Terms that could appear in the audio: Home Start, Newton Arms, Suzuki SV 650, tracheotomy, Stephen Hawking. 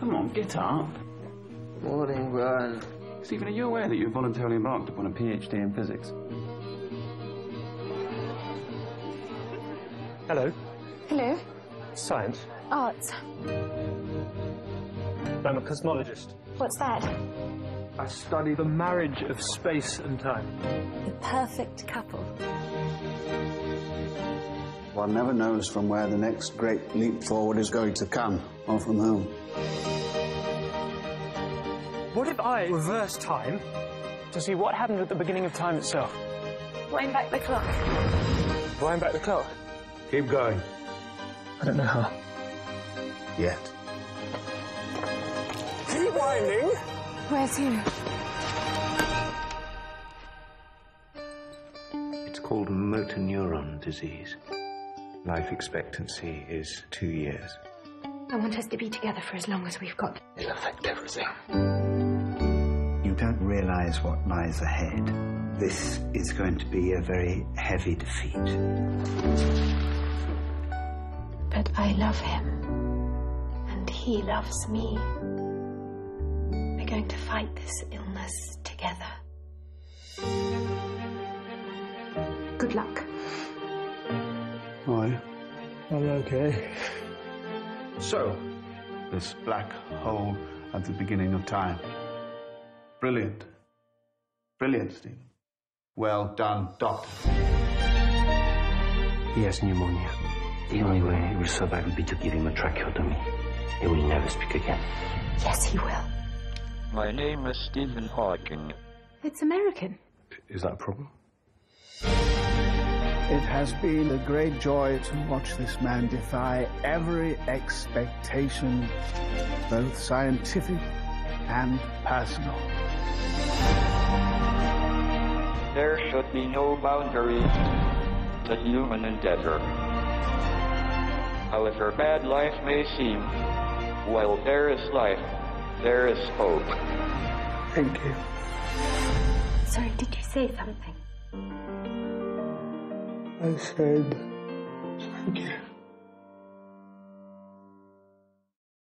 Come on, get up. Morning, Brian. Stephen, are you aware that you've voluntarily embarked upon a PhD in physics? Hello. Hello. Science. Arts. I'm a cosmologist. What's that? I study the marriage of space and time. The perfect couple. One never knows from where the next great leap forward is going to come, or from whom. What if I reverse time to see what happened at the beginning of time itself? Wind back the clock. Wind back the clock? Keep going. I don't know how. Yet. Keep winding! Where's you? It's called motor neuron disease. Life expectancy is 2 years. I want us to be together for as long as we've got. It'll affect everything. You don't realise what lies ahead. This is going to be a very heavy defeat. But I love him, and he loves me. We're going to fight this illness together. Good luck. Why? I'm okay. So, this black hole at the beginning of time. Brilliant. Brilliant, Stephen. Well done, Doctor. He has pneumonia. The only way he will survive will be to give him a tracheotomy. He will never speak again. Yes, he will. My name is Stephen Hawking. It's American. Is that a problem? It has been a great joy to watch this man defy every expectation, both scientific and personal. There should be no boundaries to human endeavor. However bad life may seem, while there is life, there is hope. Thank you. Sorry, did you say something? I said, thank you.